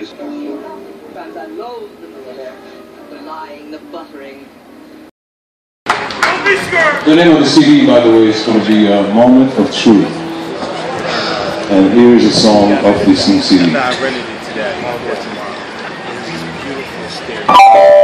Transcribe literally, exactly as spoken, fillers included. is clean, and I loathe the murder, the lying, the buttering. The name of the C D, by the way, is going to be uh, Moment of Truth. And here is a song of this new C D. I'm not ready to do that. My voice is beautiful and scary.